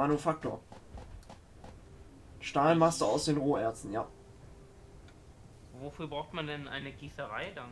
Manufaktor. Stahlmasse aus den Roherzen, ja. Wofür braucht man denn eine Gießerei dann?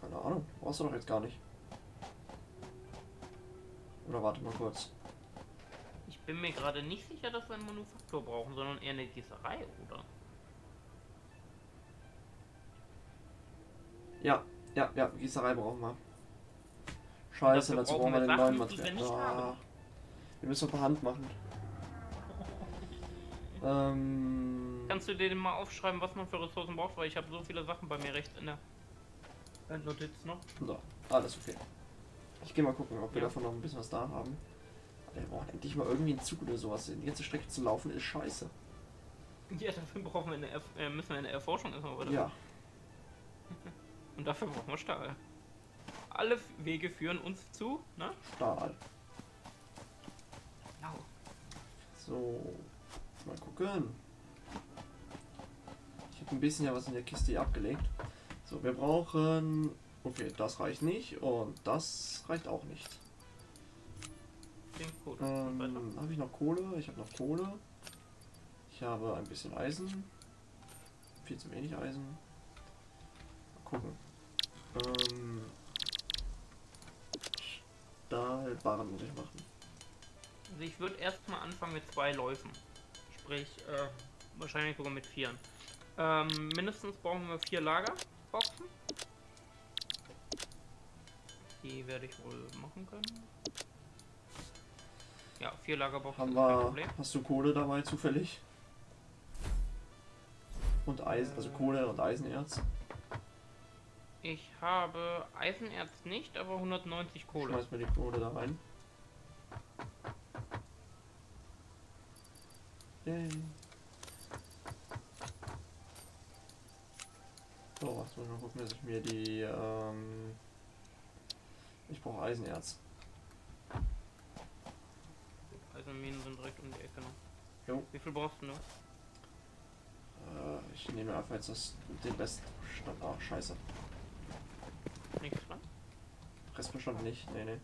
Keine Ahnung, brauchst du doch jetzt gar nicht. Oder warte mal kurz. Ich bin mir gerade nicht sicher, dass wir einen Manufaktor brauchen, sondern eher eine Gießerei, oder? Ja, ja, ja, Gießerei brauchen wir. Scheiße, dazu brauchen wir den neuen Material. Wir müssen per Hand machen. Kannst du dir denn mal aufschreiben, was man für Ressourcen braucht? Weil ich habe so viele Sachen bei mir rechts in der Notiz noch. So, alles okay. Ich gehe mal gucken, ob wir davon noch ein bisschen was da haben. Wir brauchen endlich mal irgendwie einen Zug oder sowas. Die ganze Strecke zu laufen ist scheiße. Ja, dafür brauchen wir müssen wir eine Erforschung erstmal, oder? Ja. Und dafür brauchen wir Stahl. Alle Wege führen uns zu, ne? Stahl. Genau. So, mal gucken. Ich habe ein bisschen was in der Kiste hier abgelegt. So, wir brauchen... Okay, das reicht nicht und das reicht auch nicht. Habe ich noch Kohle? Ich habe noch Kohle. Ich habe ein bisschen Eisen. Viel zu wenig Eisen. Mal gucken. Stahlbarren muss ich machen. Also ich würde erstmal anfangen mit 2 Läufen. Sprich, wahrscheinlich sogar mit 4. Mindestens brauchen wir 4 Lagerboxen. Die werde ich wohl machen können. Ja, 4 Lagerboxen ist kein Problem. Hast du Kohle dabei zufällig? Und Eisen, also Kohle und Eisenerz? Ich habe Eisenerz nicht, aber 190 Kohle. Schmeiß mir die Kohle da rein. Yay. So, was muss ich mal gucken, dass ich mir die... Ich brauche Eisenerz. Eisenminen sind direkt um die Ecke noch. Jo. Wie viel brauchst du noch? Ich nehme einfach jetzt den Restbestand. Ach, scheiße. Nichts dran? Restbestand nicht, nee, nee.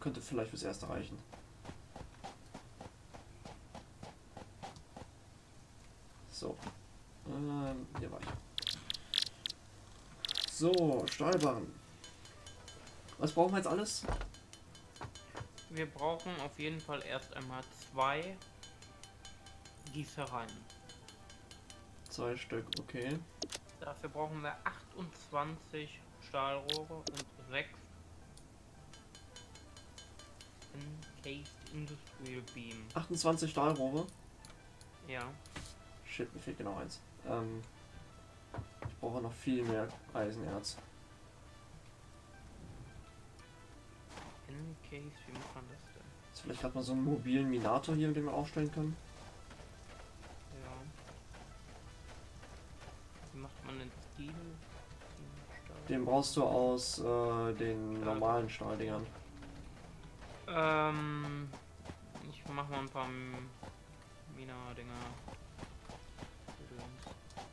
Könnte vielleicht fürs Erste reichen. So. Hier war ich. So, Stahlbarren. Was brauchen wir jetzt alles? Wir brauchen auf jeden Fall erst einmal 2 Gießereien. 2 Stück, okay. Dafür brauchen wir 28 Stahlrohre und 6 Encased Industrial Beam. 28 Stahlrohre? Ja. Shit, mir fehlt genau 1. Ich brauche noch viel mehr Eisenerz. Encased, wie muss man das denn? Jetzt vielleicht hat man so einen mobilen Minator hier, den wir aufstellen können. Ja. Wie macht man den Stil? Den brauchst du aus den normalen Stahldingern. Ich mach mal ein paar Mina-Dinger.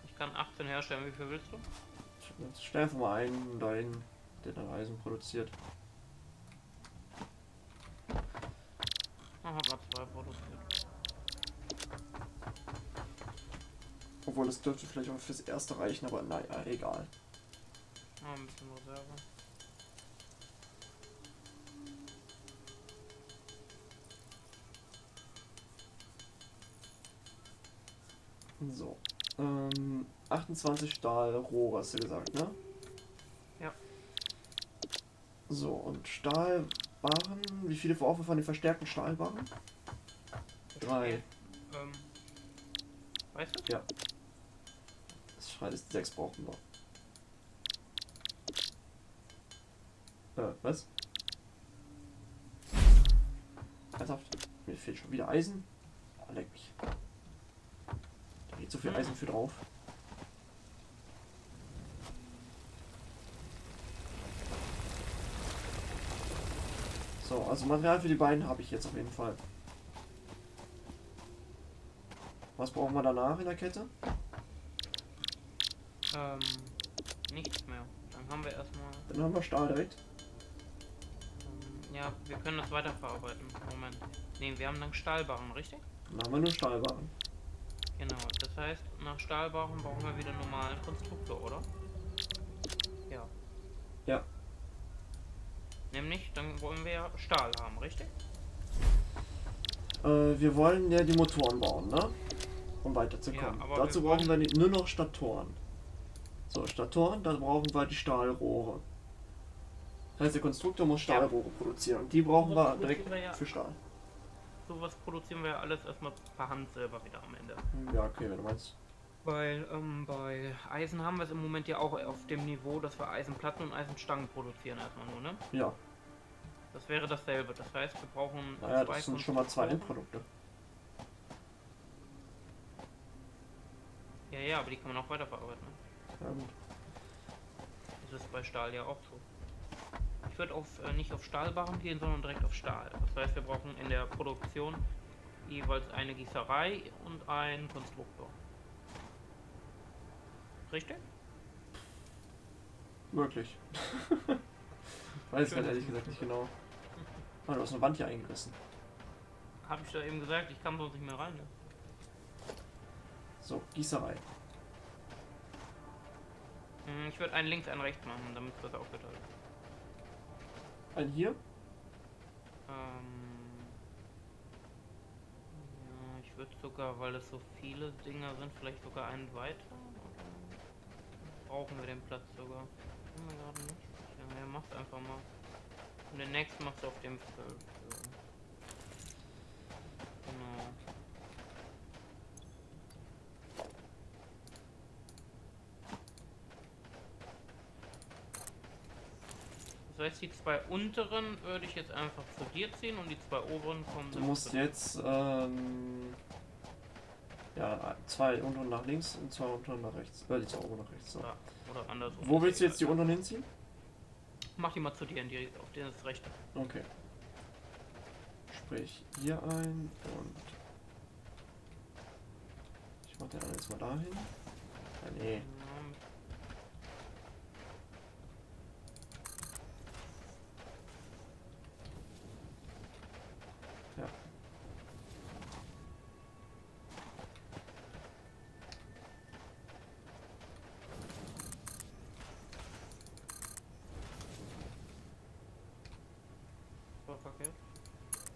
Ich kann 18 herstellen, wie viel willst du? Jetzt stell einfach mal einen dahin, der dann Eisen produziert. Ich hab mal 2 produziert. Obwohl, das dürfte vielleicht auch fürs Erste reichen, aber naja, egal. Ein bisschen Reserve. So, 28 Stahlrohre hast du gesagt, ne? Ja. So, und Stahlbarren, wie viele brauchen wir von den verstärkten Stahlbarren? 3. Weißt du? Ja. Das schreit ist 6 brauchen wir. Was? Ernsthaft? Mir fehlt schon wieder Eisen? Oh, leck mich. Geht so viel Eisen für drauf. So, also Material für die beiden habe ich jetzt auf jeden Fall. Was brauchen wir danach in der Kette? Nichts mehr. Dann. Dann haben wir erstmal. Dann haben wir Stahl direkt. Ja, wir können das weiterverarbeiten. Moment. Ne, wir haben dann Stahlbarren, richtig? Dann haben wir nur Stahlbarren. Genau, das heißt, nach Stahlbarren brauchen wir wieder normalen Konstruktor, oder? Ja. Ja. Nämlich, dann wollen wir ja Stahl haben, richtig? Wir wollen ja die Motoren bauen, ne? Um weiterzukommen. Ja, dazu brauchen wir nur noch Statoren. So, Statoren, dann brauchen wir die Stahlrohre. Das heißt, der Konstruktor muss Stahlrohre produzieren. Und die brauchen wir direkt für Stahl. Sowas produzieren wir ja alles erstmal per Hand selber wieder am Ende. Ja, okay, wenn du meinst. Weil bei Eisen haben wir es im Moment ja auch auf dem Niveau, dass wir Eisenplatten und Eisenstangen produzieren erstmal nur, ne? Ja. Das wäre dasselbe. Das heißt, wir brauchen naja, zwei. Das sind schon mal zwei Endprodukte. Ja, ja, aber die kann man auch weiterverarbeiten. Ja, gut. Das ist bei Stahl ja auch so. Ich würde nicht auf Stahlbarren gehen, sondern direkt auf Stahl. Das heißt, wir brauchen in der Produktion jeweils eine Gießerei und einen Konstruktor. Richtig? Möglich. Weiß ich ehrlich gesagt nicht genau. Oh, du hast eine Wand hier eingerissen. Hab ich da eben gesagt, ich kam sonst nicht mehr rein. Ne? So, Gießerei. Ich würde einen links, einen rechts machen, damit es besser aufgeteilt ist. Ein hier? Ja, ich würde sogar, weil es so viele Dinger sind, vielleicht sogar einen weiter. Brauchen wir den Platz sogar. Haben wir gerade nicht. Ja, er macht einfach mal. Und den nächsten macht er auf dem Feld. Genau. Das heißt, die zwei unteren würde ich jetzt einfach zu dir ziehen und die zwei oberen kommen... Du musst jetzt, ja, zwei unten nach links und zwei unten nach rechts. Die zwei oben nach rechts. So. Ja, oder andersrum. Wo willst du jetzt die unteren hinziehen? Mach die mal zu dir, direkt auf den ist rechte. Okay. Sprich, hier ein und... Ich mach den anderen jetzt mal dahin. Ja, nee.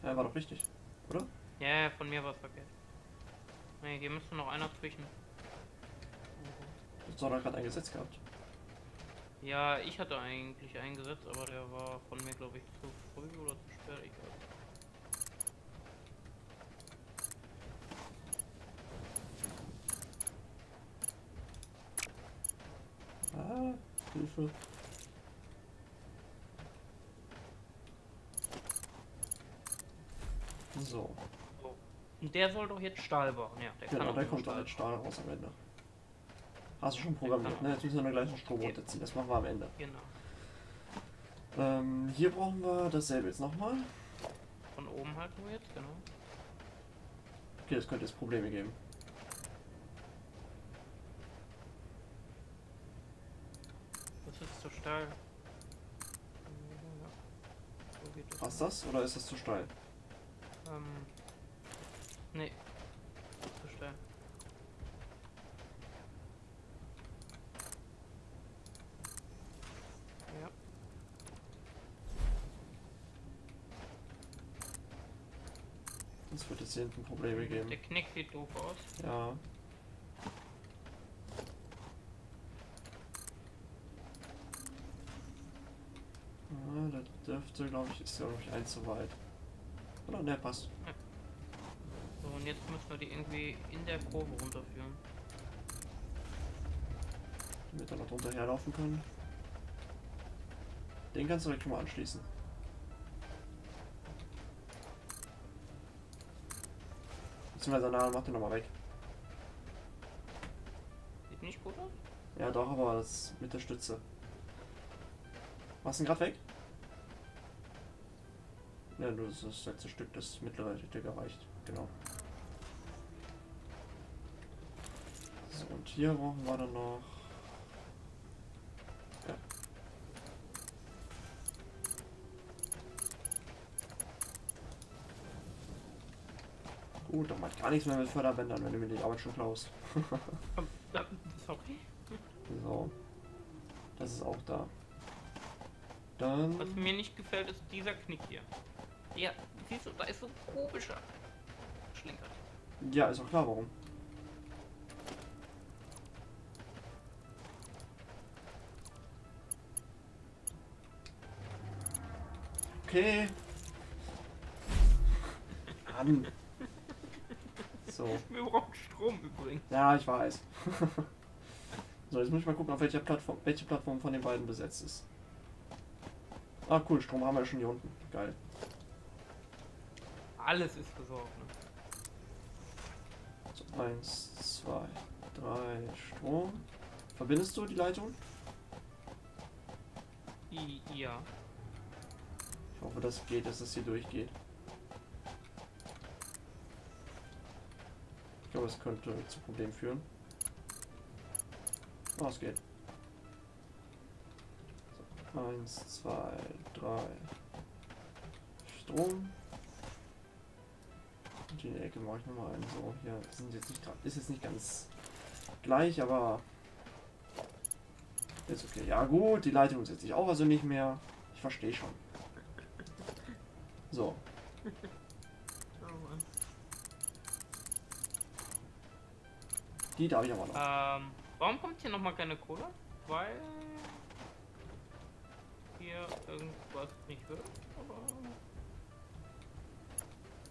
Ja, war doch richtig, oder? Ja, von mir war es verkehrt. Ne, hier müsste noch einer zwischen. Du hast doch gerade ein Gesetz gehabt. Ja, ich hatte eigentlich ein Gesetz, aber der war von mir, glaube ich, zu früh oder zu spät. Ich glaube. Ah, Hilfe. So. Und der soll doch jetzt Stahl bauen, ja. Der kann genau, der kommt da als Stahl raus am Ende. Hast du schon programmiert, ne? Jetzt müssen wir gleich einen Strom runterziehen, das machen wir am Ende. Genau. Hier brauchen wir dasselbe jetzt nochmal. Von oben halt nur jetzt, genau. Okay, das könnte jetzt Probleme geben. Das ist zu steil. Passt das oder ist das zu steil? Nee. Verstehe. Ja. Das wird jetzt hier hinten Probleme geben. Der Knick sieht doof aus. Ja. Ah, da dürfte, glaube ich, ist ja noch ein zu weit. Oder der passt. Ja. So, und jetzt müssen wir die irgendwie in der Kurve runterführen. Damit wir noch drunter herlaufen können. Den kannst du direkt schon mal anschließen. Beziehungsweise na, mach den nochmal weg. Sieht nicht gut aus? Ja doch, aber das mit der Stütze. Machst du ihn gerade weg? Ja, nur das letzte Stück, das mittlere hätte gereicht. Genau. So, und hier brauchen wir dann noch. Ja. Gut, dann macht gar nichts mehr mit Förderbändern, wenn du mir die Arbeit schon klaust. Sorry. So. Das ist auch da. Dann... Was mir nicht gefällt, ist dieser Knick hier. Ja, siehst du, da ist so ein komischer Schlenker. Ja, ist auch klar, warum. Okay. An. So. Wir brauchen Strom übrigens. Ja, ich weiß. So, jetzt muss ich mal gucken, auf welche Plattform von den beiden besetzt ist. Ah, cool, Strom haben wir schon hier unten. Geil. Alles ist versorgt, ne? So, 1, 2, 3, Strom. Verbindest du die Leitung? Ja. Ich hoffe, das geht, dass es hier durchgeht. Ich glaube, es könnte zu Problemen führen. Oh, es geht. So, 1, 2, 3. Strom. Und in die Ecke mache ich nochmal einen. So, hier sind jetzt nicht dran. Ist jetzt nicht ganz gleich, aber ist okay. Ja gut, die Leitung setzt sich auch also nicht mehr. Ich verstehe schon. So. Die darf ich aber noch. Warum kommt hier nochmal keine Cola? Weil hier irgendwas nicht wird. Aber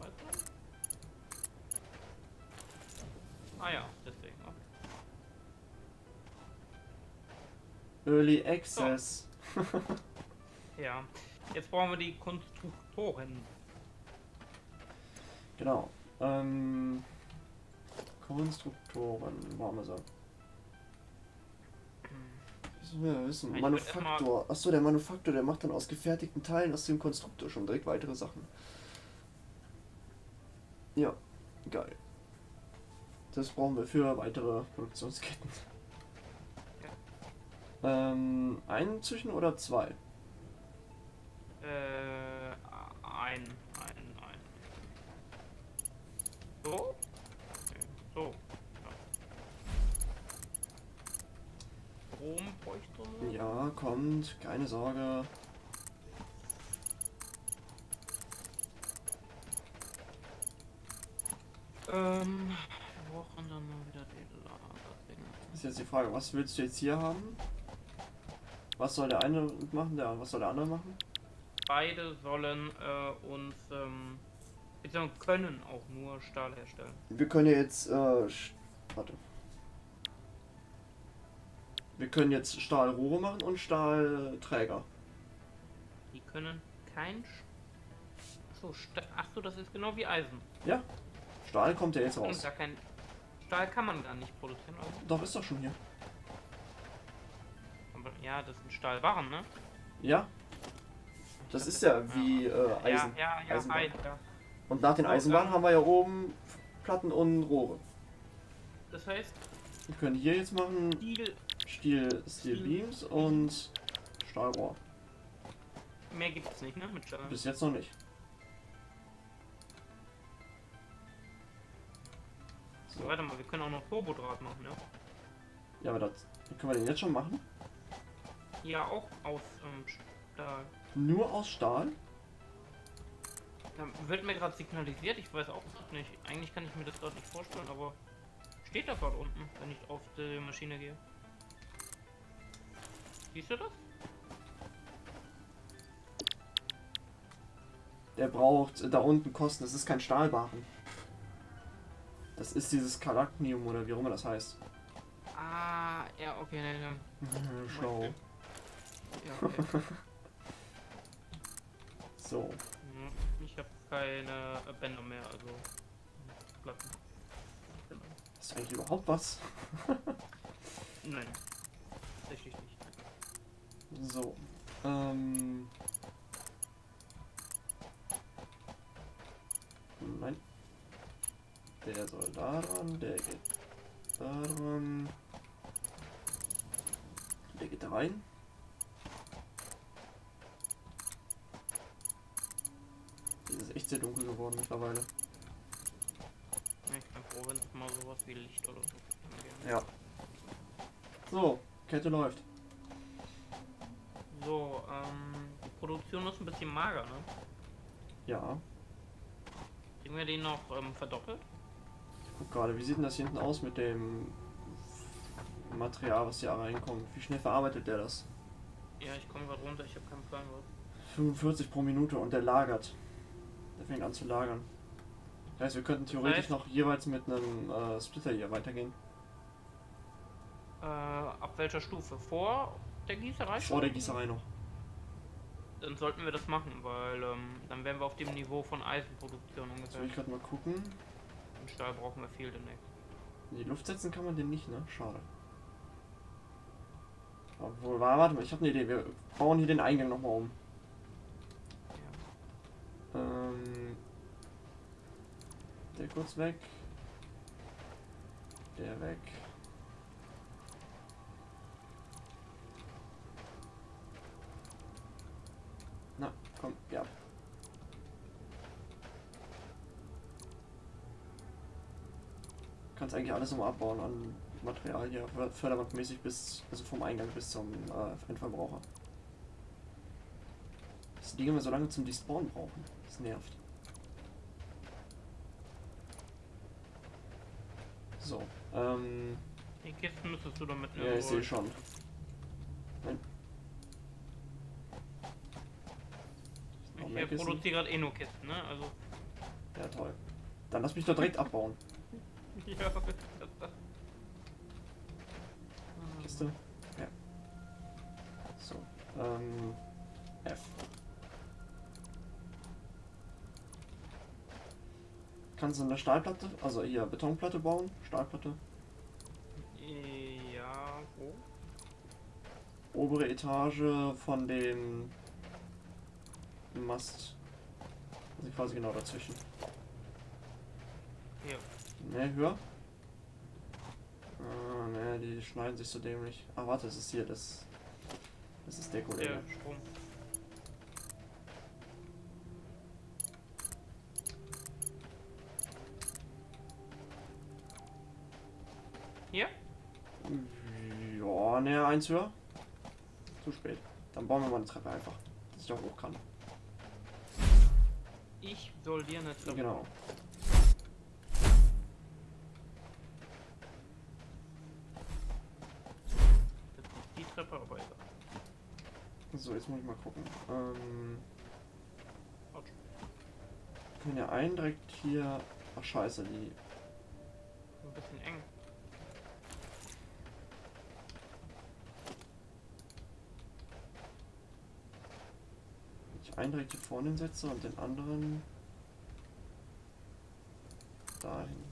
weiter. Ah ja, deswegen. Okay. Early Access. So. Ja. Jetzt brauchen wir die Konstruktoren. Genau. Konstruktoren, machen wir so. Müssen wir wissen. Manufaktor. Achso, der Manufaktor, der macht dann aus gefertigten Teilen aus dem Konstruktor schon direkt weitere Sachen. Ja, geil. Das brauchen wir für weitere Produktionsketten. Ja. Einen zwischen oder zwei? Ein. So? Okay. So. Ja. Strom bräuchte man. Ja, kommt, keine Sorge. Wir brauchen dann mal wieder den Lager-Ding. Ist jetzt die Frage, was willst du jetzt hier haben? Was soll der eine machen, was soll der andere machen? Beide sollen uns können auch nur Stahl herstellen. Wir können jetzt Wir können jetzt Stahlrohre machen und Stahlträger. Die können kein Achso, das ist genau wie Eisen. Ja. Stahl kommt ja jetzt raus. Stahl kann man gar nicht produzieren. Also. Doch, ist doch schon hier. Aber, ja, das sind Stahlbarren, ne? Ja. Das ist ja wie Eisen. Ja, Eisenbahn. Ja. Und nach den Eisenbahnen haben wir ja oben Platten und Rohre. Das heißt, wir können hier jetzt machen Steel Beams und Stahlrohr. Mehr gibt es nicht, ne? Mit Stahl. Bis jetzt noch nicht. So, warte mal, wir können auch noch Turbodraht machen, ne? Ja, aber das können wir den jetzt schon machen? Ja, auch aus Stahl. Nur aus Stahl? Da wird mir gerade signalisiert, ich weiß auch nicht. Eigentlich kann ich mir das gerade nicht vorstellen, aber steht da gerade unten, wenn ich auf die Maschine gehe. Siehst du das? Der braucht da unten Kosten, das ist kein Stahlbarren. Das ist dieses Kalaknium oder wie auch immer das heißt. Ah, ja, okay, ne. Schlau. Ja, okay. So. Ich habe keine Bänder mehr, also Platten. Hast du eigentlich überhaupt was? Nein. Tatsächlich nicht. So. Nein. Der soll da ran, der geht da ran. Der geht da rein. Ist echt sehr dunkel geworden mittlerweile. froh, wenn es mal sowas wie Licht oder so. Ja. So, Kette läuft. So, die Produktion ist ein bisschen mager, ne? Ja. Kriegen wir den noch verdoppelt? Ich guck gerade, wie sieht denn das hier hinten aus mit dem Material, was hier reinkommt? Wie schnell verarbeitet der das? Ja, ich komme gerade runter, ich habe keinen Plan. 45 pro Minute und der lagert. Der fängt an zu lagern. Das heißt, wir könnten theoretisch noch jeweils mit einem Splitter hier weitergehen. Ab welcher Stufe? Vor der Gießerei? Vor der Gießerei noch. Dann sollten wir das machen, weil dann wären wir auf dem Niveau von Eisenproduktion ungefähr. So, ich kann mal gucken. Und Stahl brauchen wir viel demnächst. In die Luft setzen kann man den nicht, ne? Schade. Obwohl, warte mal, ich habe eine Idee. Wir bauen hier den Eingang nochmal um. Ja. Der kurz weg. Der weg. Na, komm, ja. Kannst eigentlich alles nochmal abbauen an Material hier, förderwandmäßig bis, also vom Eingang bis zum Endverbraucher. Das Ding immer so lange zum Despawn brauchen. Das nervt. So, die Kisten müsstest du doch mitnehmen. Ja, ich sehe schon. Nein. Ich produziere gerade eh nur Kisten, ne? Also. Ja, toll. Dann lass mich doch direkt abbauen. Ja, Kiste? Ja. So, F. Kannst du eine Stahlplatte, also hier Betonplatte bauen? Stahlplatte? Ja, wo? Obere Etage von dem Mast. Also quasi genau dazwischen. Ja. Ne, höher? Ah, ne, die schneiden sich so dämlich. Ah, warte, es ist hier, das ist Deko, der Strom. Hier? Ja, ne, eins höher. Zu spät. Dann bauen wir mal eine Treppe einfach, dass ich auch hoch kann. Ich soll dir eine Treppe. Genau. So, jetzt muss ich mal gucken. Wir können ja einen direkt hier. Ach, scheiße, die. Ein bisschen eng. Wenn ich einen direkt hier vorne setze und den anderen dahin.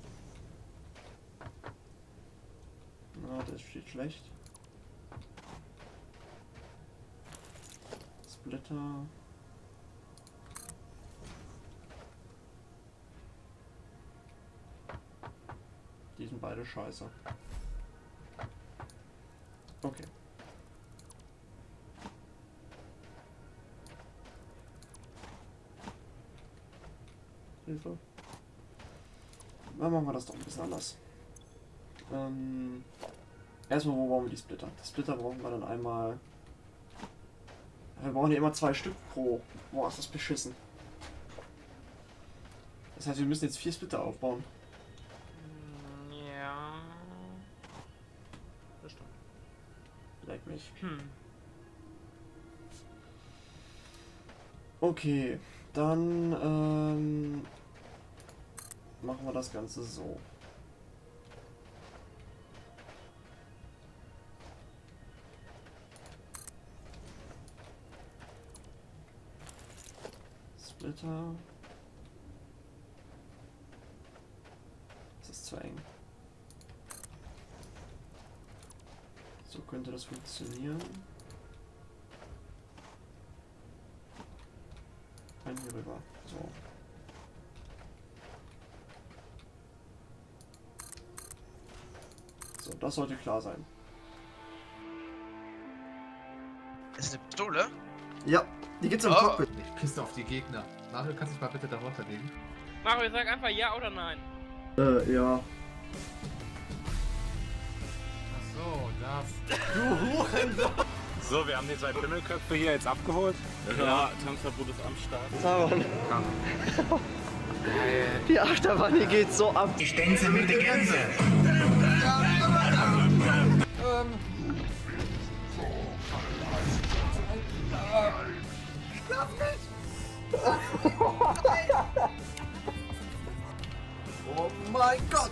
Na, das steht schlecht. Blätter. Die sind beide scheiße. Okay. Hilfe. Dann machen wir das doch ein bisschen anders. Erstmal, wo brauchen wir die Splitter? Die Splitter brauchen wir dann einmal. Wir brauchen ja immer 2 Stück pro. Boah, ist das beschissen. Das heißt, wir müssen jetzt 4 Splitter aufbauen. Ja. Das stimmt. Leck mich. Okay, dann machen wir das Ganze so. Das ist zu eng. So könnte das funktionieren. Ein hier rüber. So. So, das sollte klar sein. Ist eine Pistole? Ja, die gibt's im Cockpit. Ich pisse auf die Gegner. Mario, kannst du dich mal bitte da runterlegen? Mario, sag einfach ja oder nein. Ja. Ach so, das. Du Hurensohn! So, wir haben die zwei Pimmelköpfe hier jetzt abgeholt. Ja, Tanzverbot ist am Start. So. Die Achterbahn hier geht so ab. Die Stänze mit der Gänse. Lass mich! Oh mein Gott!